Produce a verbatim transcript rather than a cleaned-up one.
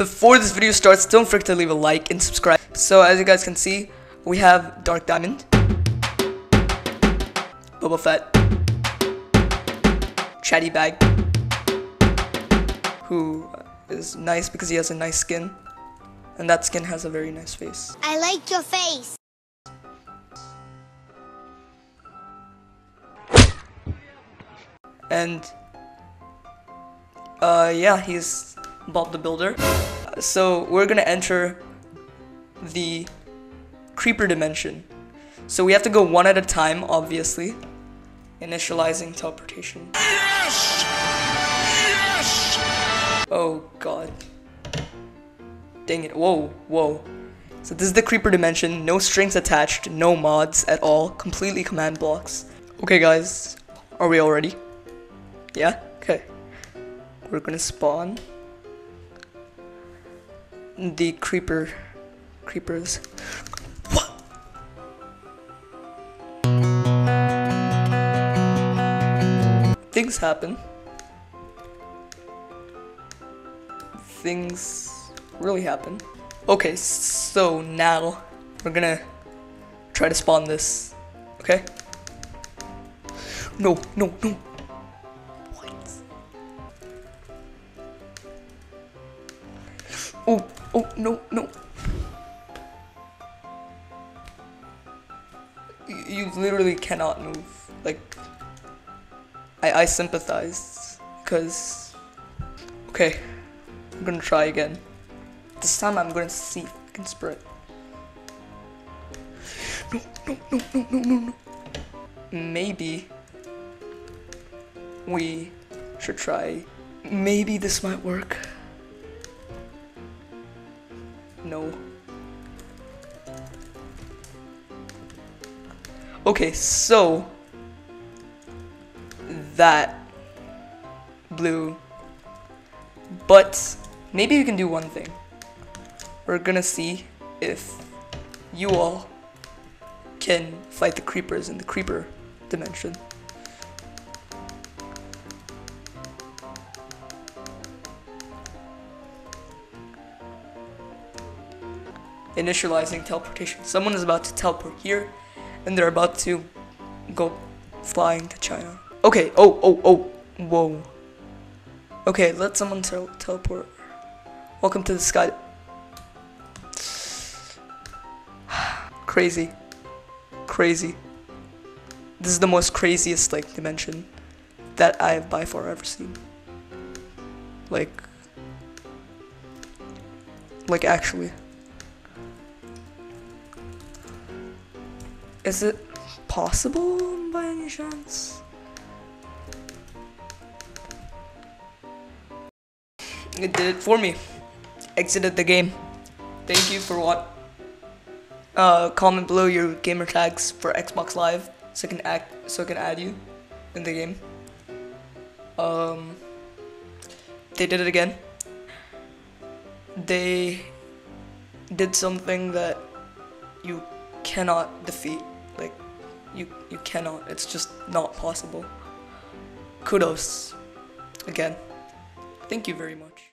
Before this video starts, don't forget to leave a like and subscribe. So as you guys can see, we have Dark Diamond, Boba Fett, Chatty Bag, who is nice because he has a nice skin, and that skin has a very nice face. I like your face. And uh, yeah, he's Bob the Builder. So we're gonna enter the creeper dimension. So we have to go one at a time, obviously. Initializing teleportation. Yes! Yes! Oh god. Dang it. Whoa, whoa. So this is the creeper dimension. No strings attached, no mods at all. Completely command blocks. Okay guys, are we all ready? Yeah? Okay. We're gonna spawn the creeper creepers. Things happen. Things really happen. Okay, so now we're gonna try to spawn this. Okay? No, no, no. What? Oh, oh, no, no. Y- you literally cannot move. Like, I, I sympathize, because, okay, I'm gonna try again. This time I'm gonna see if I can sprint. No, no, no, no, no, no, no. Maybe we should try. Maybe this might work. No. Okay, so that blue, but maybe we can do one thing. We're gonna see if you all can fight the creepers in the creeper dimension. Initializing teleportation. Someone is about to teleport here, and they're about to go flying to China. Okay, oh, oh, oh, whoa. Okay, let someone tel teleport. Welcome to the sky. Crazy. Crazy. This is the most craziest, like, dimension that I have by far ever seen. Like, like actually. Is it possible by any chance? It did it for me. Exited the game. Thank you for what? Uh, comment below your gamer tags for Xbox Live so I can act so I can add you in the game. Um, they did it again. They did something that you cannot defeat. Like you you cannot. It's just not possible. Kudos again. Thank you very much.